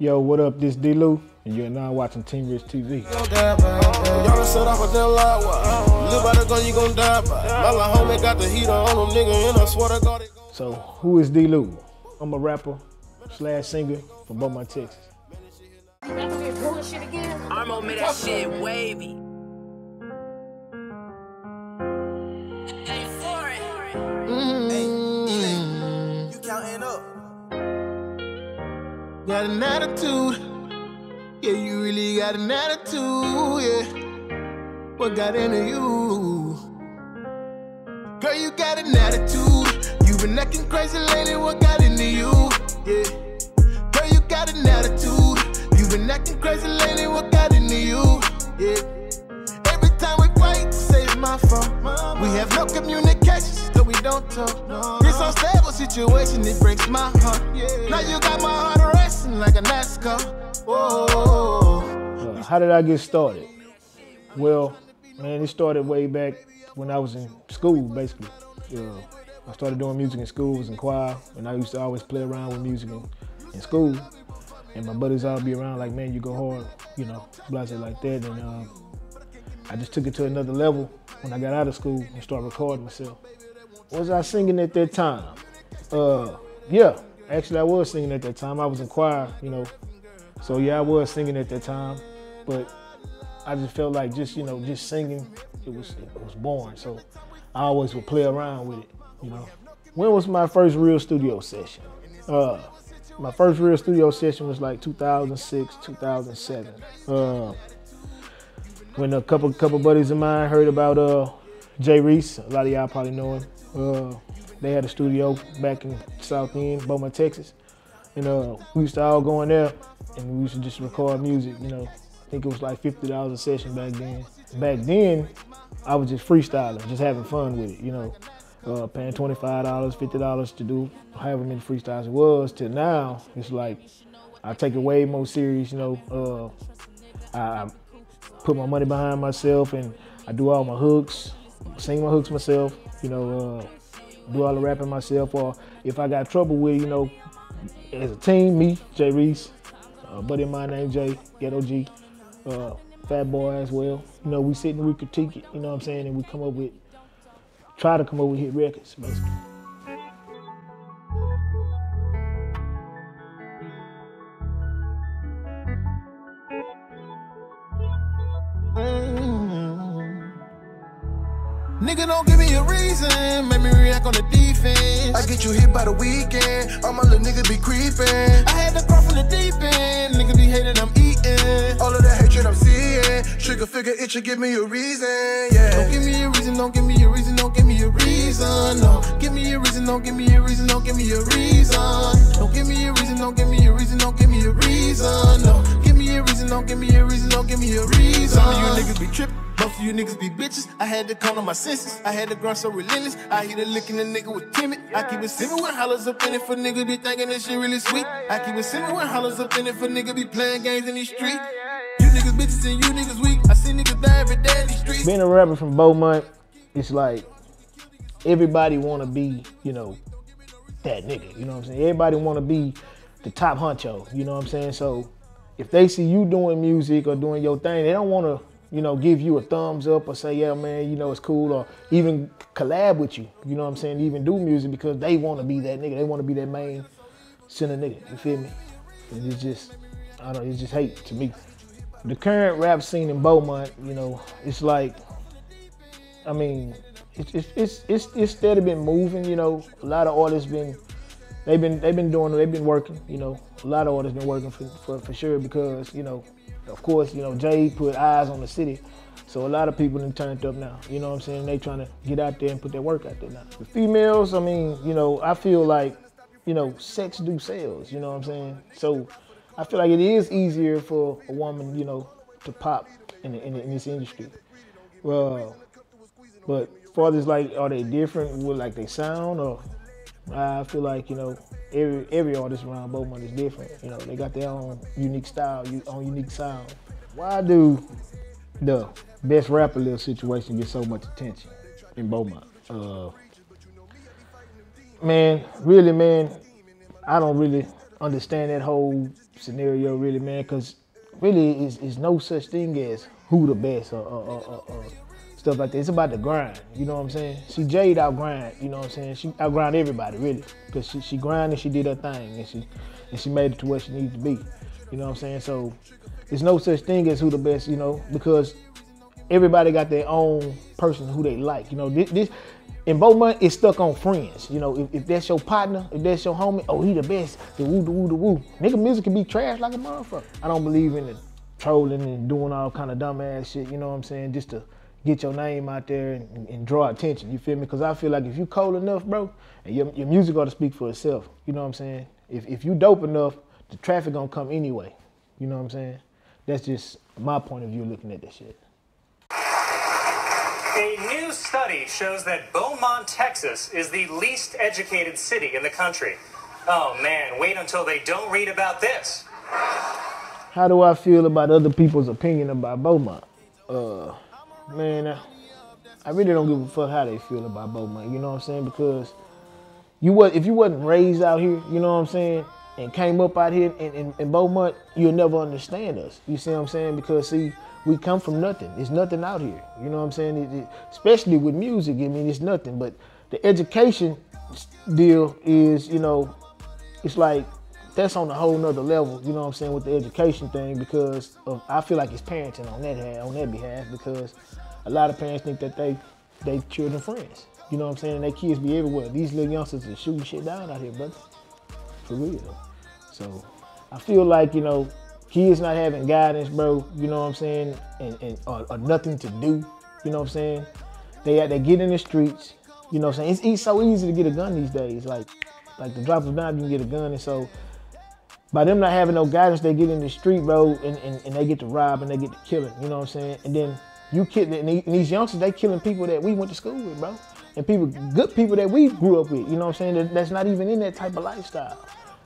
Yo, what up? This D-Lew, and you're now watching Team Rich TV. Y'all set off with them live wire. Live by the gun, you gon' die by. My little homie got the heat on them nigga, and I swear to God it goes. So, who is D-Lew? I'm a rapper / singer from Beaumont, Texas. You back to that bullshit again? I'm on me that shit wavy. Got an attitude, yeah, you really got an attitude, yeah. What got into you? Girl, you got an attitude. You been acting crazy lately, what got into you? Yeah. Girl, you got an attitude. You been acting crazy lately, what got into you? Yeah. Every time we fight, say it's my fault. We have no communication, so we don't talk. This unstable situation, it breaks my heart. Now you got my heart around like a NASCAR. Whoa. How did I get started? Well, man, it started way back when I was in school, basically. I started doing music in school, was in choir, and I used to always play around with music in school. And my buddies all be around like, man, you go hard, you know, blase like that. And I just took it to another level when I got out of school and started recording myself. Was I singing at that time? Yeah. Actually, I was singing at that time. I was in choir, you know. So yeah, I was singing at that time, but I just felt like just singing, it was boring. So I always would play around with it, you know. When was my first real studio session? My first real studio session was like 2006, 2007. When a couple buddies of mine heard about Jay Reese, a lot of y'all probably know him. They had a studio back in South End, Beaumont, Texas. And we used to all go in there and we used to just record music, you know. I think it was like $50 a session back then. Back then, I was just freestyling, just having fun with it, you know. Paying $25, $50 to do however many freestyles it was. Till now, it's like, I take it way more serious, you know. I put my money behind myself and I do all my hooks, sing my hooks myself, you know. Do all the rapping myself, or if I got trouble with, you know, as a team, me, Jay Reese, a buddy of mine named Jay, Ghetto G, Fat Boy as well. You know, we sit and we critique it, you know what I'm saying, and we come up with, try to come up with hit records, basically. Nigga, don't give me a reason, make me react on the defense. I get you hit by the weekend, all my little nigga be creepin'. I had to grow from the deep end, nigga be hating, I'm eatin'. All of the hatred I'm seeing, trigger figure it should give me a reason, yeah. Don't give me a reason, don't give me a reason, don't give me a reason, no. Give me a reason, don't give me a reason, don't give me a reason. Don't give me a reason, don't give me a reason, don't give me a reason, no. Give me a reason, don't give me a reason, don't give me a reason. Some of you niggas be trippin'. Most of you niggas be bitches. I had to come to my senses. I had to grind so relentless. I hit a lick and a nigga with timid. I keep it sippin' with hollers up in it for niggas be thinking this shit really sweet. I keep it sippin' with hollers up in it for niggas be playing games in the street. You niggas bitches and you niggas weak. I see niggas die every day in the streets. Being a rapper from Beaumont, it's like everybody wanna be, you know, that nigga. You know what I'm saying? Everybody wanna be the top honcho. You know what I'm saying? So if they see you doing music or doing your thing, they don't wanna, you know, give you a thumbs up or say, yeah, man, you know, it's cool, or even collab with you, you know what I'm saying, even do music, because they want to be that nigga, they want to be that main center nigga, you feel me? And it's just, I don't know, it's just hate to me. The current rap scene in Beaumont, you know, it's like, I mean, it's steady been moving, you know, a lot of artists been, they've been working, you know, a lot of artists been working for sure, because, you know, of course, you know, Jay put eyes on the city, so a lot of people done turned up now, you know what I'm saying? They trying to get out there and put their work out there now. The females, I mean, you know, I feel like, you know, sex do sales, you know what I'm saying? So I feel like it is easier for a woman, you know, to pop in this industry. Well, but as far as like, are they different with like they sound, or I feel like, you know, every artist around Beaumont is different. You know, they got their own unique style, own unique sound. Why do the best rapper little situation get so much attention in Beaumont? Man, really, man, I don't really understand that whole scenario, really, man, because really it's no such thing as who the best or stuff like that. It's about the grind, you know what I'm saying? See, Jade out-grind, you know what I'm saying? She out-grind everybody, really, because she grinded, she did her thing, and she made it to where she needs to be, you know what I'm saying? So it's no such thing as who the best, you know, because everybody got their own person who they like, you know. This in Beaumont, it's stuck on friends. You know, if that's your partner, if that's your homie, oh, he the best, the woo, the woo, the woo. Nigga, music can be trash like a motherfucker. I don't believe in the trolling and doing all kind of dumbass shit, you know what I'm saying, just to get your name out there and draw attention, you feel me? Because I feel like if you cold enough, bro, and your music ought to speak for itself, you know what I'm saying? If you dope enough, the traffic gonna come anyway, you know what I'm saying? That's just my point of view looking at this shit. A new study shows that Beaumont, Texas is the least educated city in the country. Oh man, wait until they don't read about this. How do I feel about other people's opinion about Beaumont? Man, I really don't give a fuck how they feel about Beaumont, you know what I'm saying? Because if you wasn't raised out here, you know what I'm saying, and came up out here in Beaumont, you'll never understand us. You see what I'm saying? Because see, we come from nothing. There's nothing out here. You know what I'm saying? Especially with music, I mean, it's nothing. But the education deal is, you know, it's like that's on a whole nother level, you know what I'm saying, with the education thing, because of, I feel like it's parenting on that behalf, because a lot of parents think that they children friends. You know what I'm saying? And their kids be everywhere. These little youngsters are shooting shit down out here, brother. For real. So I feel like, you know, kids not having guidance, bro, you know what I'm saying, or nothing to do, you know what I'm saying? They get in the streets, you know what I'm saying? It's so easy to get a gun these days. Like the drop of a dime, you can get a gun. And so by them not having no guidance, they get in the street, bro, and they get to rob and they get to killing, you know what I'm saying? And then these youngsters, they killing people that we went to school with, bro. And good people that we grew up with, you know what I'm saying? That's not even in that type of lifestyle.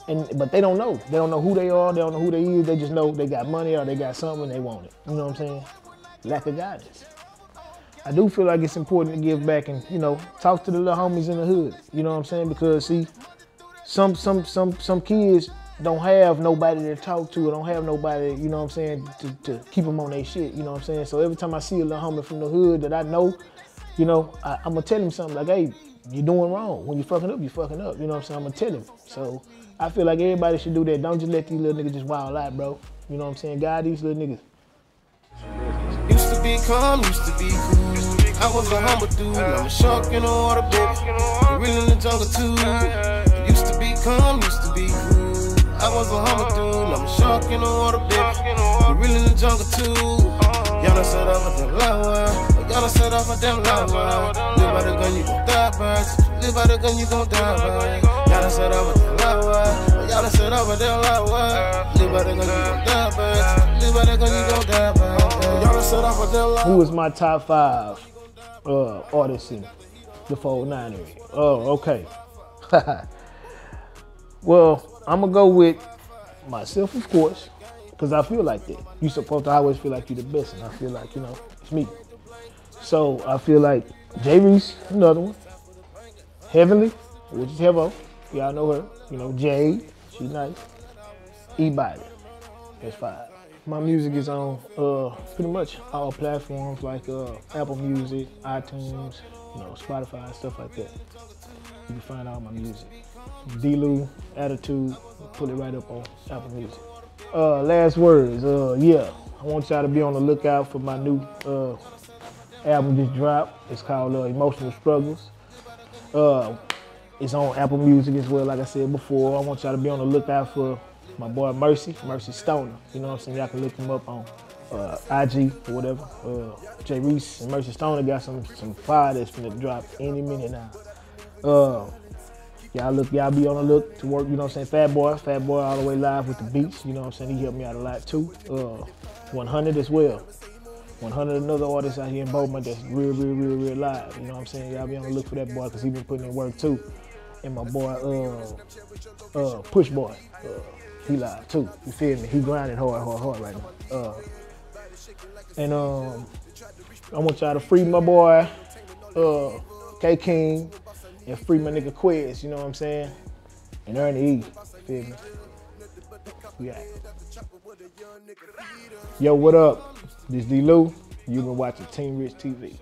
But they don't know. They don't know who they are. They don't know who they is. They just know they got money or they got something and they want it. You know what I'm saying? Lack of guidance. I do feel like it's important to give back and, you know, talk to the little homies in the hood. You know what I'm saying? Because see, some kids don't have nobody to talk to. Don't have nobody, you know what I'm saying, to keep them on their shit. You know what I'm saying? So every time I see a little homie from the hood that I know, you know, I'm gonna tell him something like, hey, you're doing wrong. When you're fucking up, you know what I'm saying? I'm gonna tell him. So I feel like everybody should do that. Don't just let these little niggas just wild out, bro. You know what I'm saying? Guide these little niggas. Used to be calm, used to be cool. I was a humble dude. I'm a shark in the water, baby. Real in the jungle too. Used to be calm, used to be cool. I was a humble dude. I'm a shark in the water, baby. Real in the jungle too. Y'all done set up a damn lower. Y'all done set up a damn lower. Live by the gun, you gon' die, birds. Live by the gun, you gon' die, birds. Y'all done set up a damn lower. Y'all done set up a damn lower. Live by the gun, you gon' die, birds. Live by the gun, you gon' die, birds. Y'all done set up a damn lower. Who is my top 5 artists in the 4-9 area? Oh, okay. Well, I'm gonna go with myself, of course. Cause I feel like that. You supposed to always feel like you the best, and I feel like, you know, it's me. So I feel like Jay Reese, another one. Heavenly, which is Hevo, y'all know her. You know, Jade, she's nice. E-body, that's 5. My music is on pretty much all platforms like Apple Music, iTunes, you know, Spotify and stuff like that. You can find all my music. D-Lew, Attitude, put it right up on Apple Music. Last words, yeah, I want y'all to be on the lookout for my new album just dropped. It's called Emotional Struggles. It's on Apple Music as well, like I said before. I want y'all to be on the lookout for my boy Mercy Stoner. You know what I'm saying? Y'all can look him up on IG or whatever. Jay Reese and Mercy Stoner got some fire that's gonna drop any minute now. Y'all be on the look to work, you know what I'm saying? Fat Boy all the way live with the beats, you know what I'm saying? He helped me out a lot too. 100 as well. 100, another artist out here in Beaumont that's real live, you know what I'm saying? Y'all be on the look for that boy, because he been putting in work too. And my boy, Push Boy, he live too, you feel me? He grinding hard right now. I want y'all to free my boy, K King, and free my nigga Quiz, you know what I'm saying? And Ernie E, feel me? We got it. Yo, what up? This D-Lew. You've been watching Team Rich TV.